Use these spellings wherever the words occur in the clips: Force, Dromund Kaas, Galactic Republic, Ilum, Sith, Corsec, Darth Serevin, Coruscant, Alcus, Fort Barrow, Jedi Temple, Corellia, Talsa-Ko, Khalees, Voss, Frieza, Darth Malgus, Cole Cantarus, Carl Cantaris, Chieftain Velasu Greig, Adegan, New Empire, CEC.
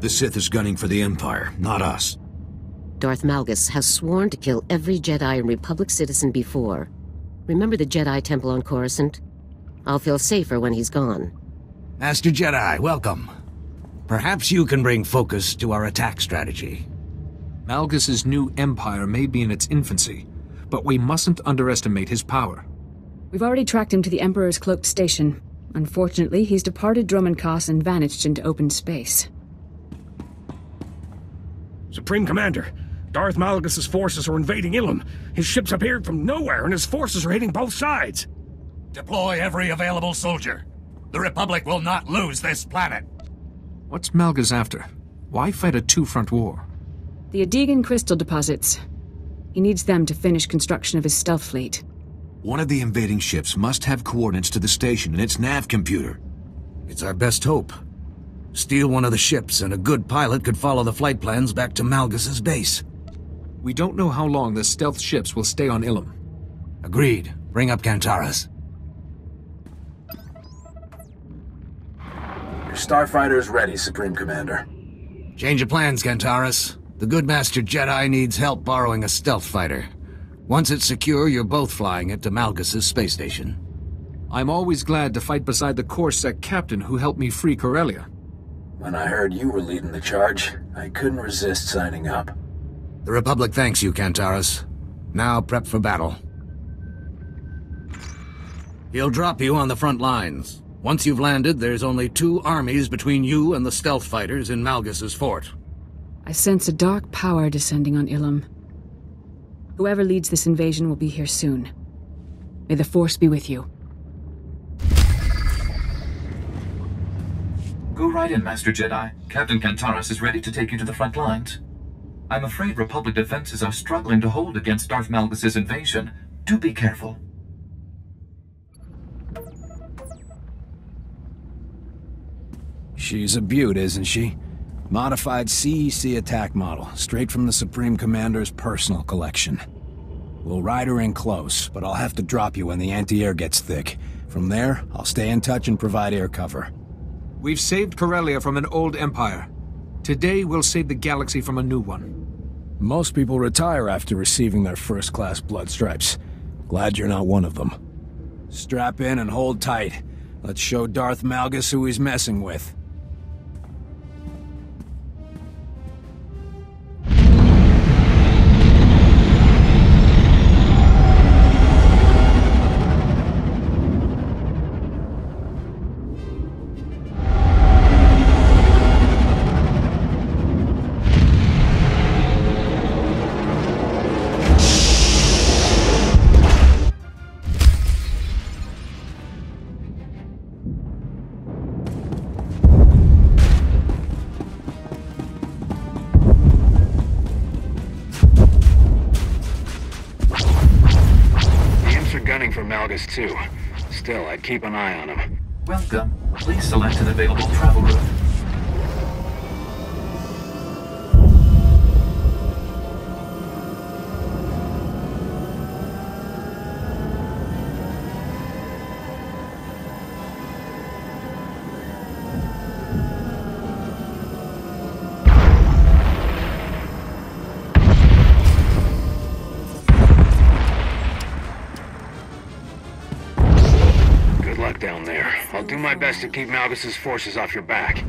The Sith is gunning for the Empire, not us. Darth Malgus has sworn to kill every Jedi and Republic citizen before. Remember the Jedi Temple on Coruscant? I'll feel safer when he's gone. Master Jedi, welcome. Perhaps you can bring focus to our attack strategy. Malgus's new empire may be in its infancy, but we mustn't underestimate his power. We've already tracked him to the Emperor's cloaked station. Unfortunately, he's departed Dromund Kaas and vanished into open space. Supreme Commander, Darth Malgus's forces are invading Ilum. His ships appeared from nowhere and his forces are hitting both sides. Deploy every available soldier. The Republic will not lose this planet. What's Malgus after? Why fight a two-front war? The Adegan crystal deposits. He needs them to finish construction of his stealth fleet. One of the invading ships must have coordinates to the station in its nav computer. It's our best hope. Steal one of the ships, and a good pilot could follow the flight plans back to Malgus's base. We don't know how long the stealth ships will stay on Ilum. Agreed. Bring up Cantaris. Your starfighter is ready, Supreme Commander. Change of plans, Cantaris. The good Master Jedi needs help borrowing a stealth fighter. Once it's secure, you're both flying it to Malgus's space station. I'm always glad to fight beside the Corsec captain who helped me free Corellia. When I heard you were leading the charge, I couldn't resist signing up. The Republic thanks you, Cantaris. Now prep for battle. He'll drop you on the front lines. Once you've landed, there's only two armies between you and the stealth fighters in Malgus's fort. I sense a dark power descending on Ilum. Whoever leads this invasion will be here soon. May the Force be with you. Go right in, Master Jedi. Captain Cantaris is ready to take you to the front lines. I'm afraid Republic defenses are struggling to hold against Darth Malgus's invasion. Do be careful. She's a beaut, isn't she? Modified CEC attack model, straight from the Supreme Commander's personal collection. We'll ride her in close, but I'll have to drop you when the anti-air gets thick. From there, I'll stay in touch and provide air cover. We've saved Corellia from an old empire. Today, we'll save the galaxy from a new one. Most people retire after receiving their first-class blood stripes. Glad you're not one of them. Strap in and hold tight. Let's show Darth Malgus who he's messing with. Too. Still, I'd keep an eye on him. Welcome. Please select an available travel route. Down there. I'll do my best to keep Malgus's forces off your back.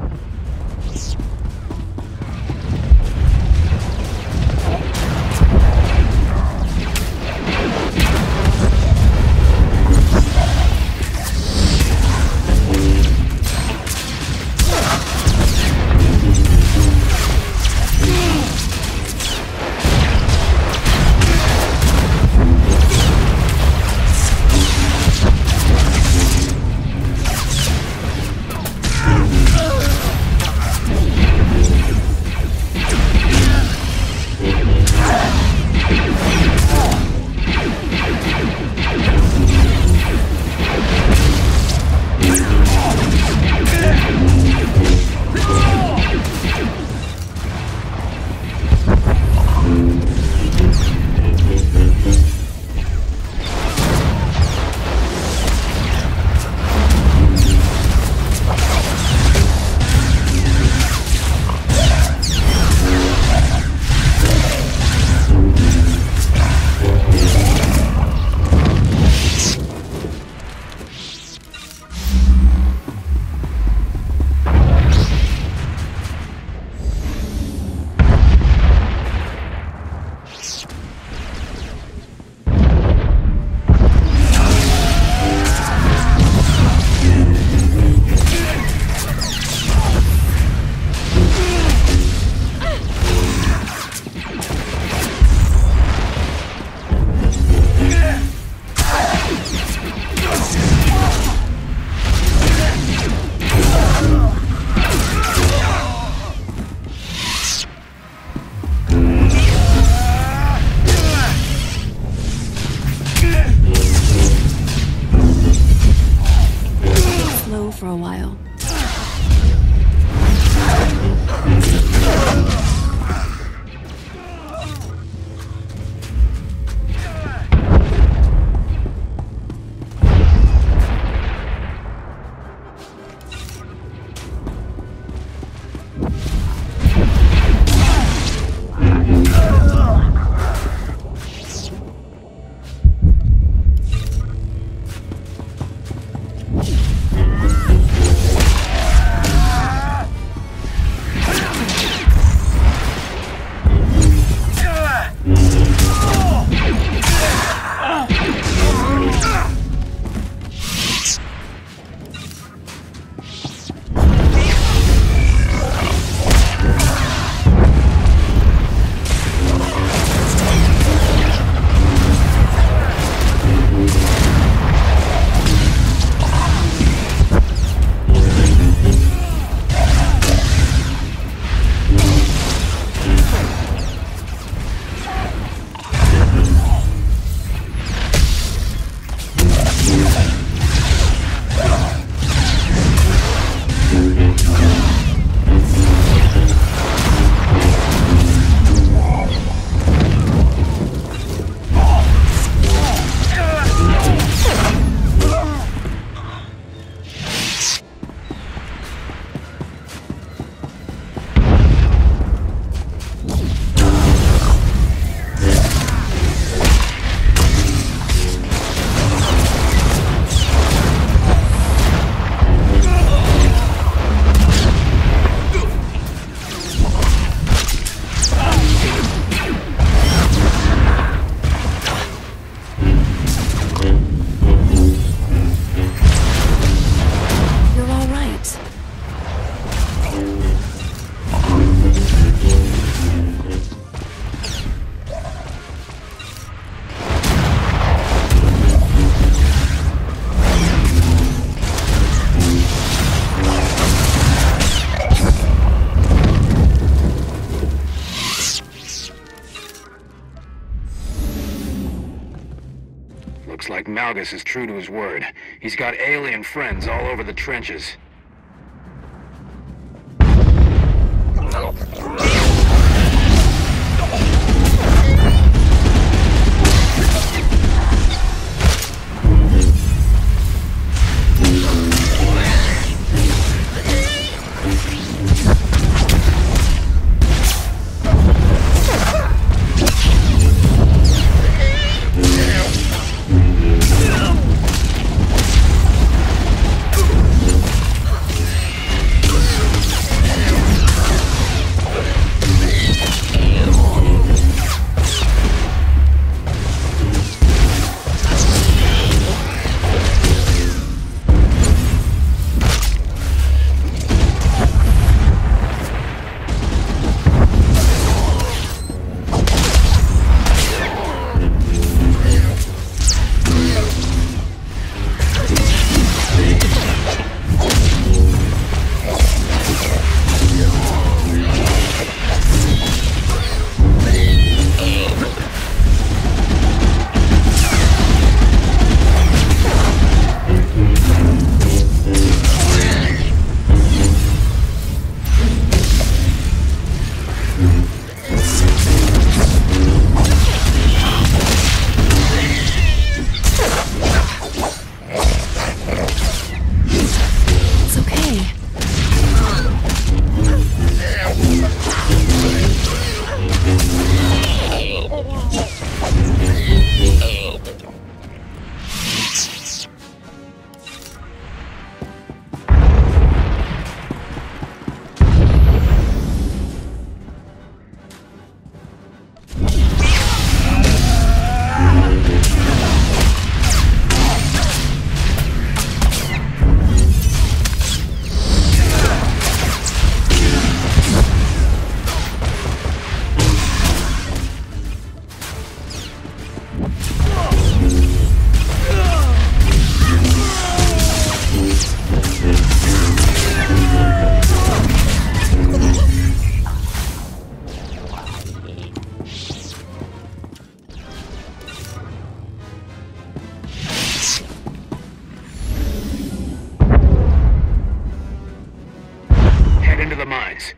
Malgus is true to his word. He's got alien friends all over the trenches.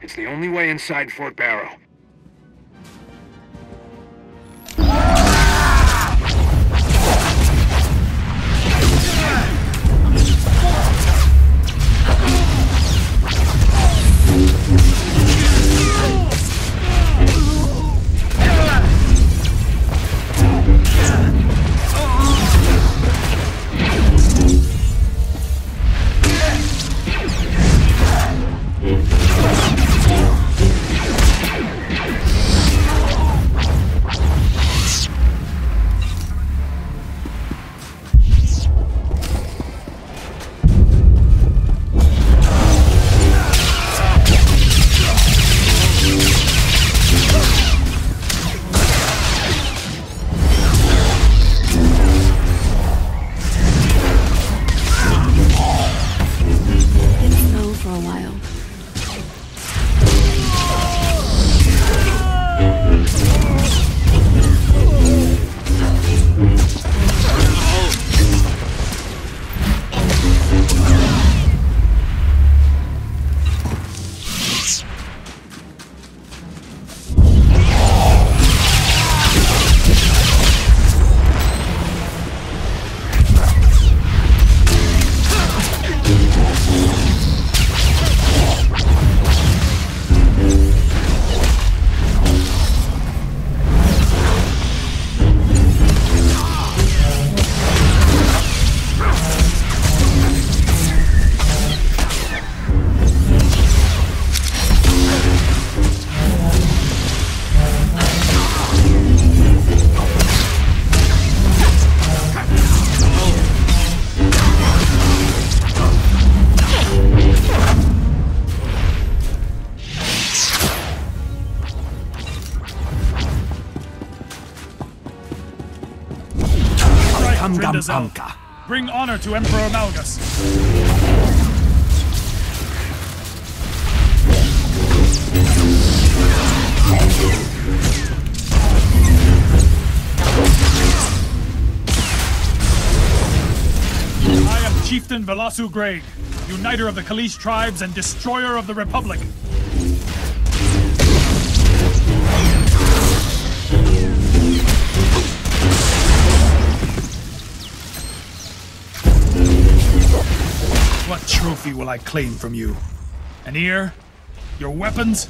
It's the only way inside Fort Barrow. Bring honor to Emperor Malgus. Chieftain Velasu Greig, uniter of the Khalees tribes and destroyer of the Republic. What trophy will I claim from you? An ear? Your weapons?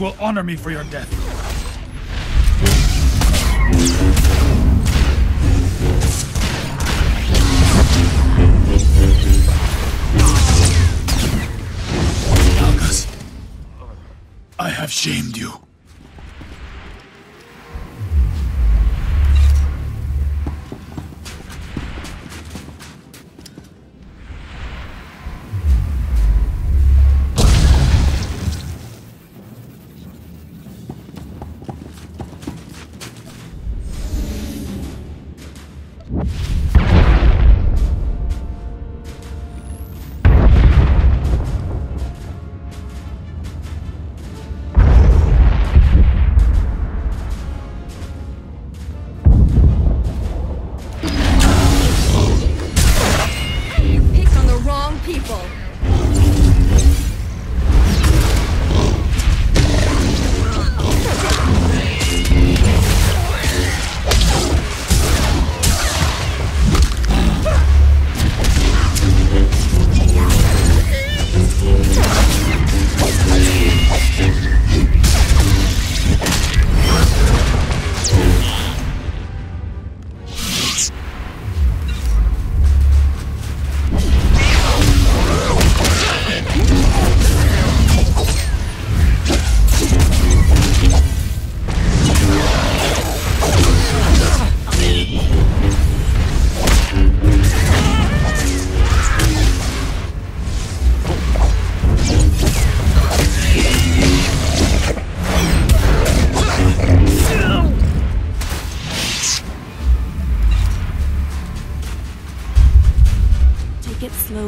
Will honor me for your death. Alcus, I have shamed you.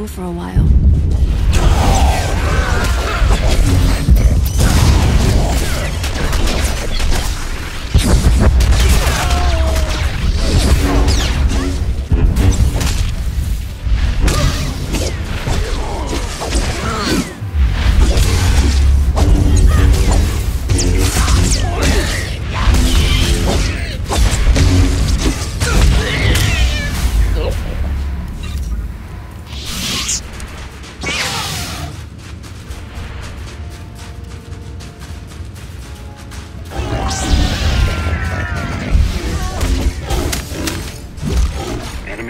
For a while.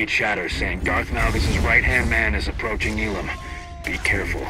Chatter saying Darth Malgus' right-hand man is approaching Ilum. Be careful.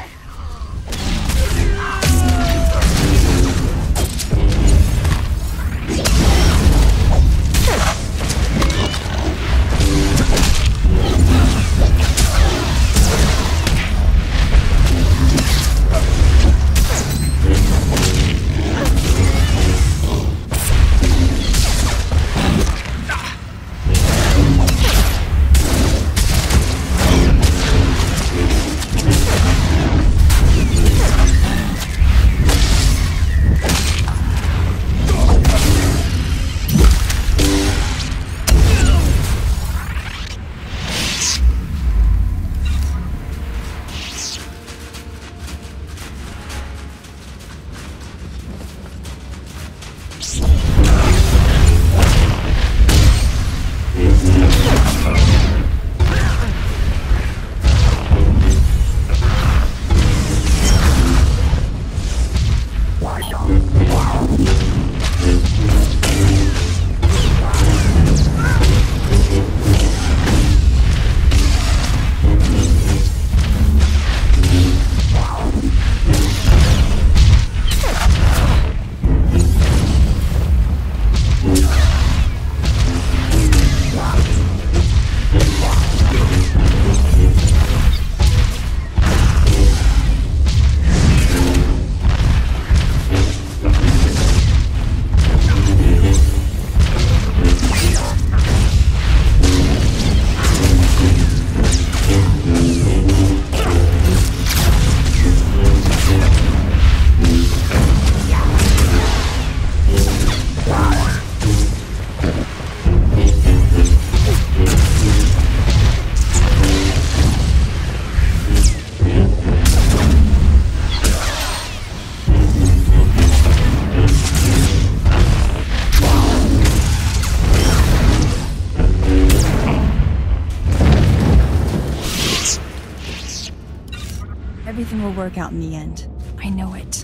Everything will work out in the end. I know it.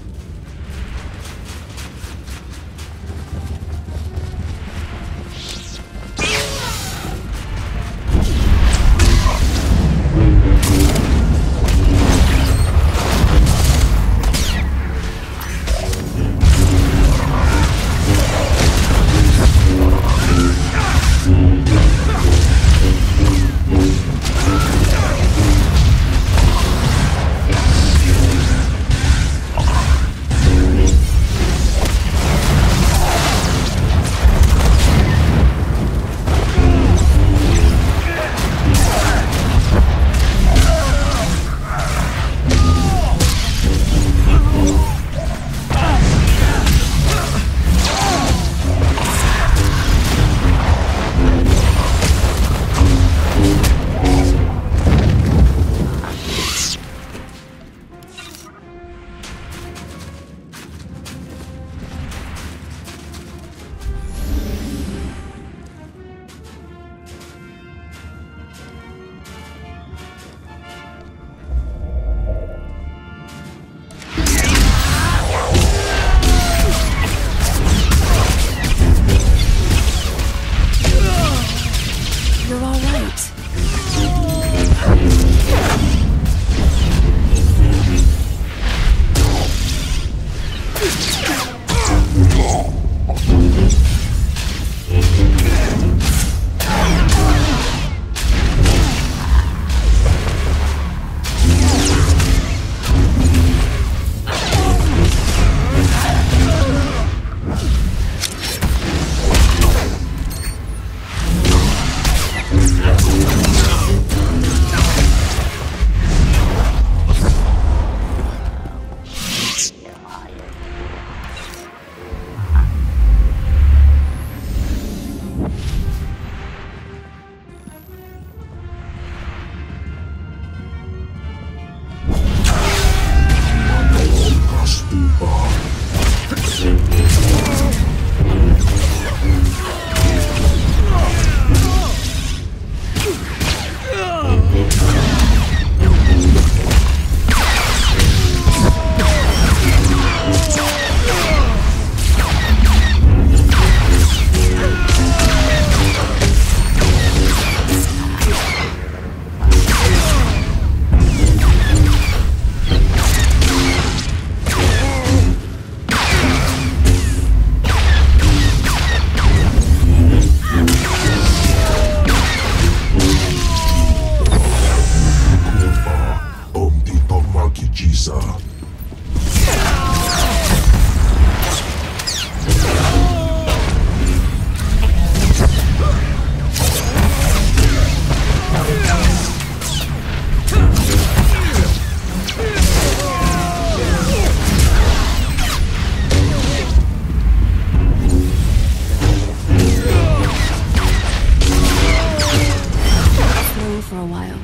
For a while.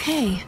okay.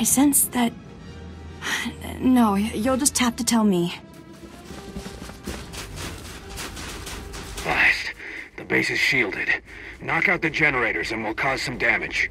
I sense that... No, you'll just have to tell me. Blast. The base is shielded. Knock out the generators and we'll cause some damage.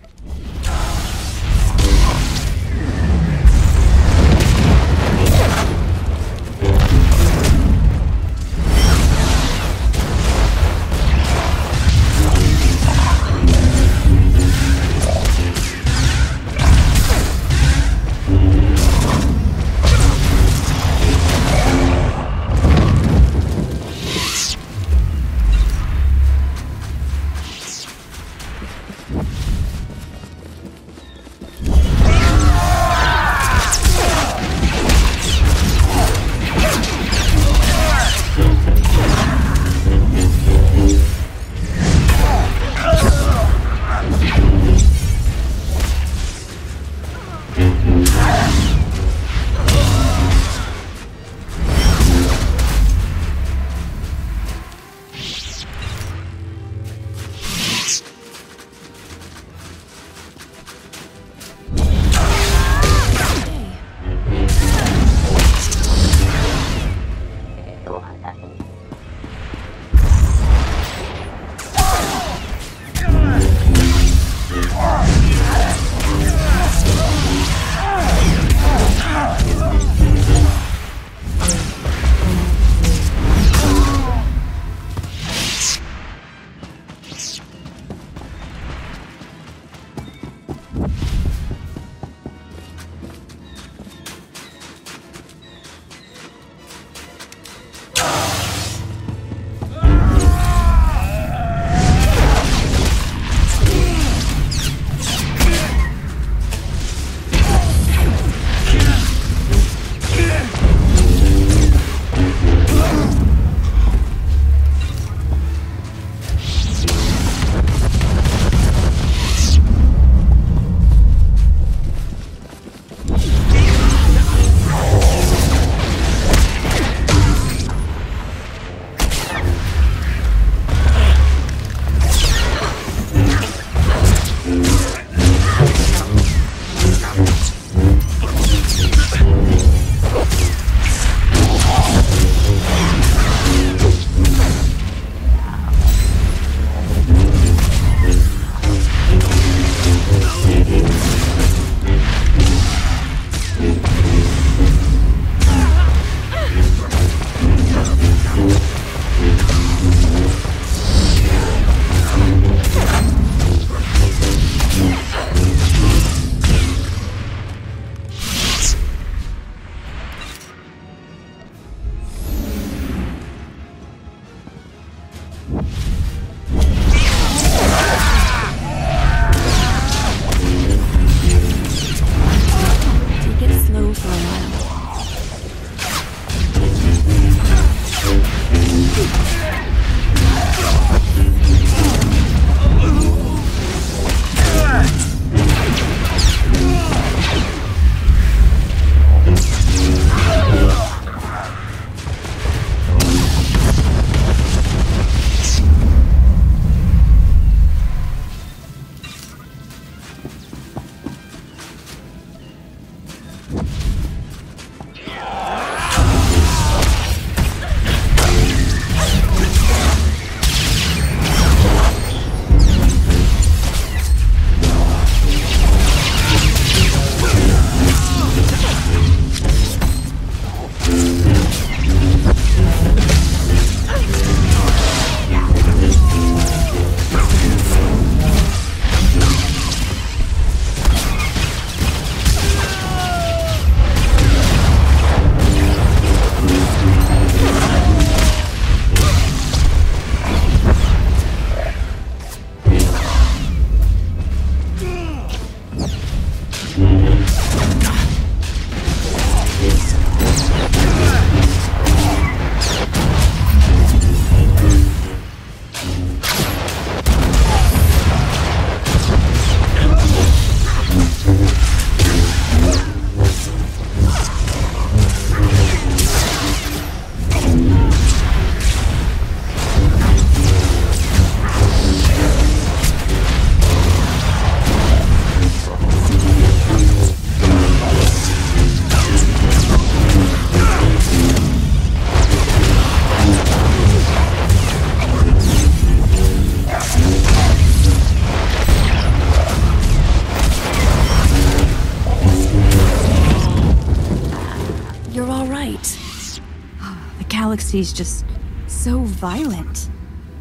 galaxy's just so violent.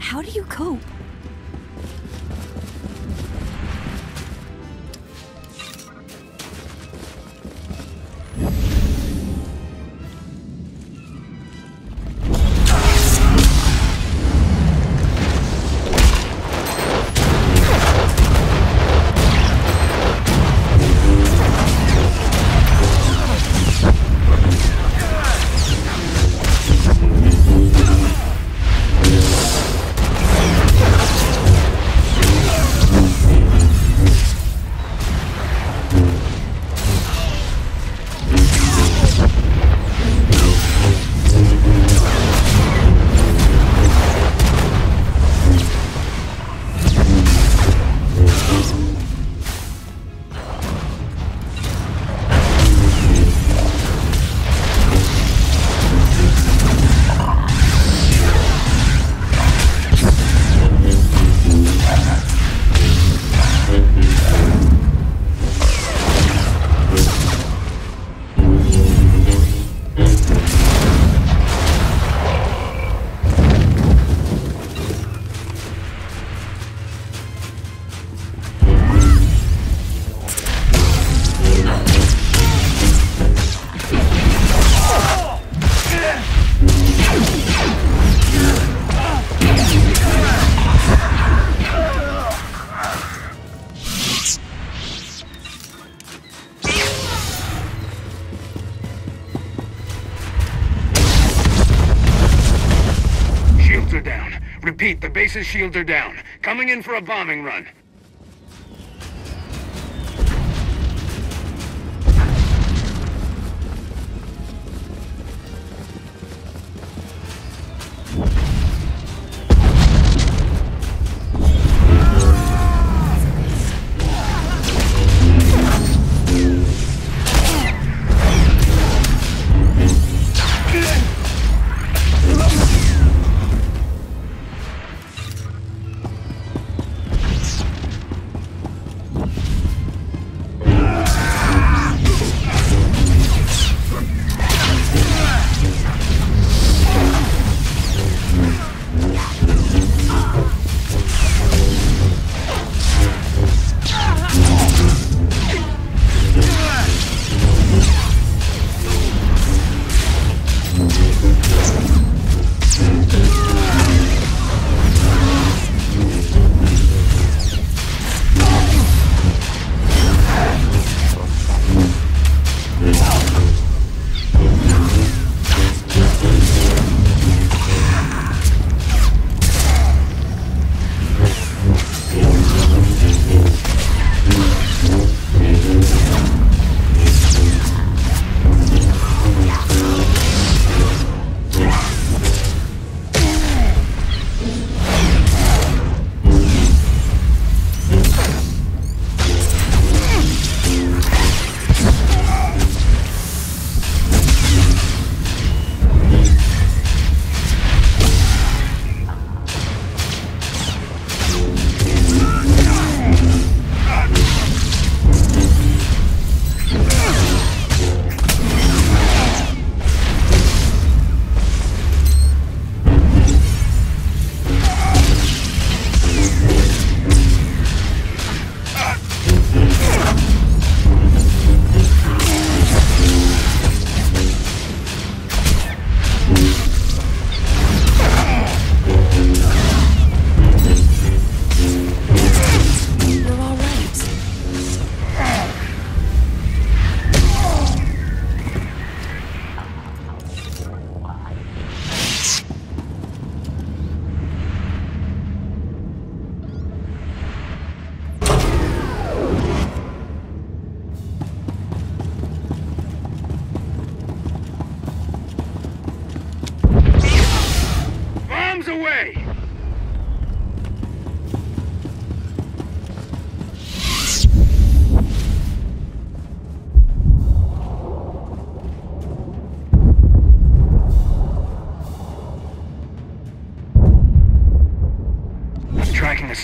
How do you cope? Repeat, the base's shields are down. Coming in for a bombing run.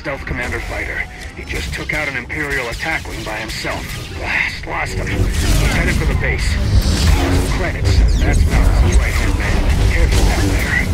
stealth commander fighter. He just took out an Imperial attack wing by himself. Blast, lost him. He's headed for the base. Credits. That's Malgus' right-hand man. Careful down there.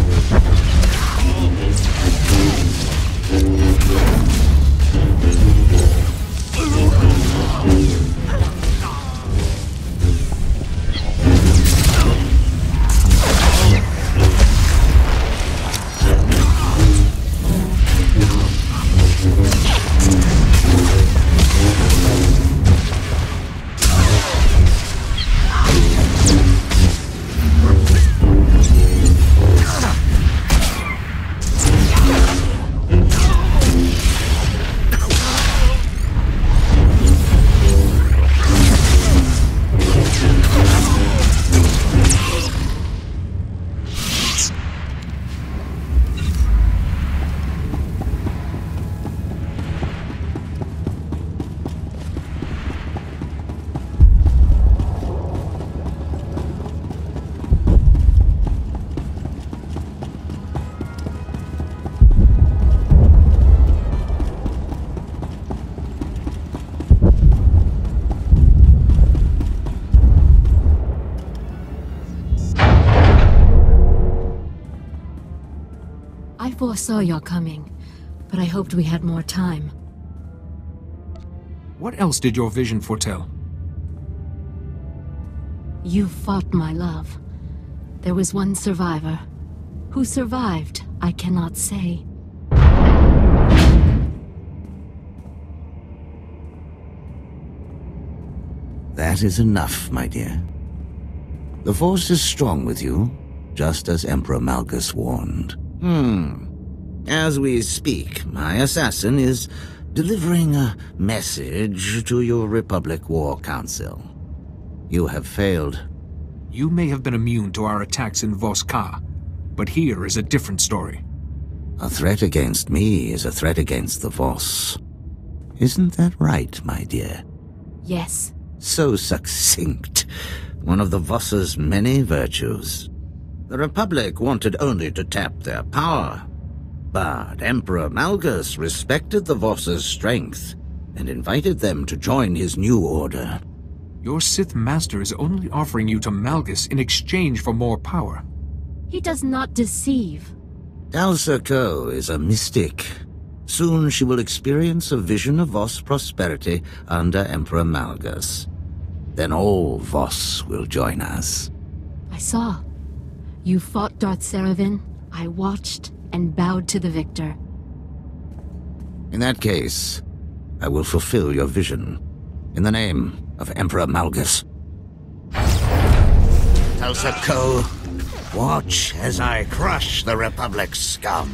I foresaw your coming, but I hoped we had more time. What else did your vision foretell? You fought my love. There was one survivor. Who survived, I cannot say. That is enough, my dear. The Force is strong with you, just as Emperor Malgus warned. As we speak, my assassin is delivering a message to your Republic War Council. You have failed. You may have been immune to our attacks in Voss Ka, but here is a different story. A threat against me is a threat against the Voss. Isn't that right, my dear? Yes. So succinct. One of the Voss's many virtues. The Republic wanted only to tap their power, but Emperor Malgus respected the Voss's strength and invited them to join his new order. Your Sith master is only offering you to Malgus in exchange for more power. He does not deceive. Talsa-Ko is a mystic. Soon she will experience a vision of Voss prosperity under Emperor Malgus. Then all Voss will join us. I saw. You fought Darth Serevin, I watched, and bowed to the victor. In that case, I will fulfill your vision, in the name of Emperor Malgus. Talsa-Ko, watch as I crush the Republic's scum.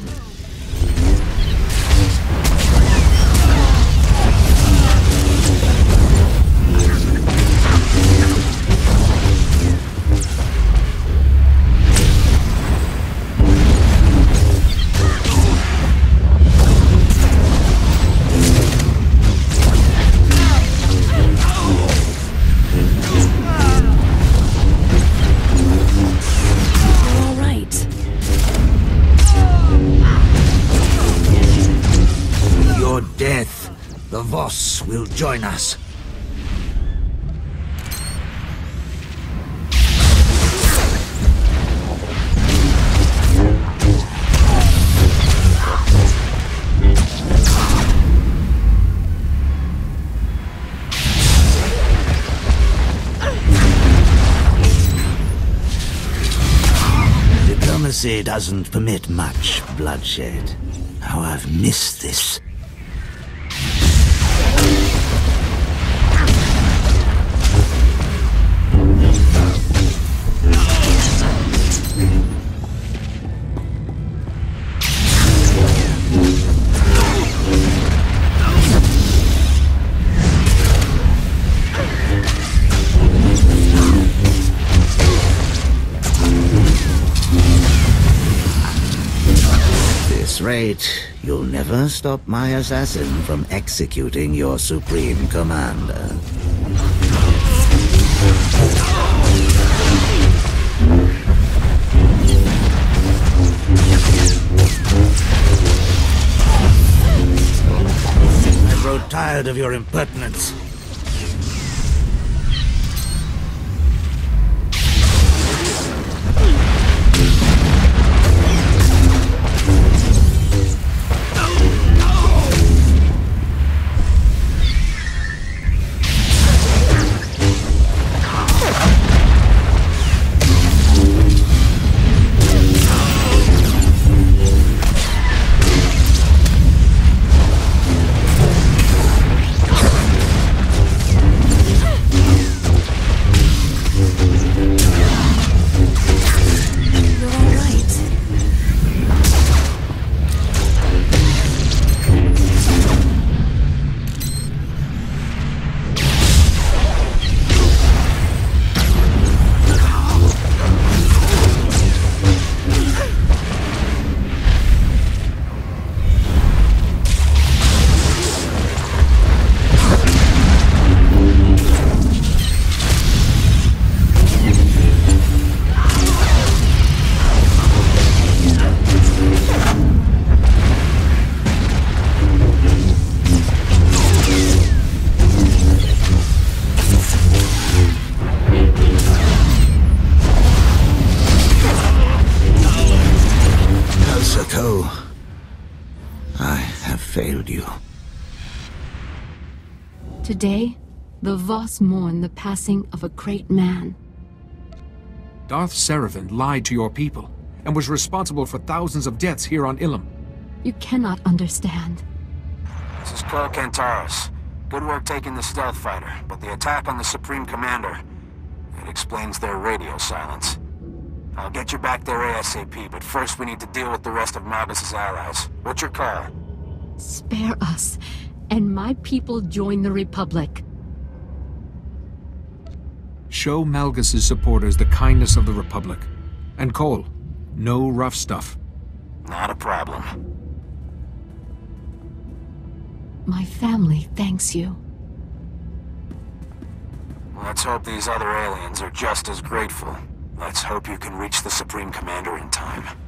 The Voss will join us. Diplomacy doesn't permit much bloodshed. How I've missed this. You'll never stop my assassin from executing your supreme commander. tired of your impertinence. Today, the Voss mourn the passing of a great man. Darth Serevin lied to your people, and was responsible for thousands of deaths here on Ilum. You cannot understand. This is Carl Cantaris. Good work taking the stealth fighter, but the attack on the Supreme Commander, it explains their radio silence. I'll get you back there ASAP, but first we need to deal with the rest of Malgus' allies. What's your call? Spare us, and my people join the Republic. Show Malgus' supporters the kindness of the Republic. And Cole, no rough stuff. Not a problem. My family thanks you. Let's hope these other aliens are just as grateful. Let's hope you can reach the Supreme Commander in time.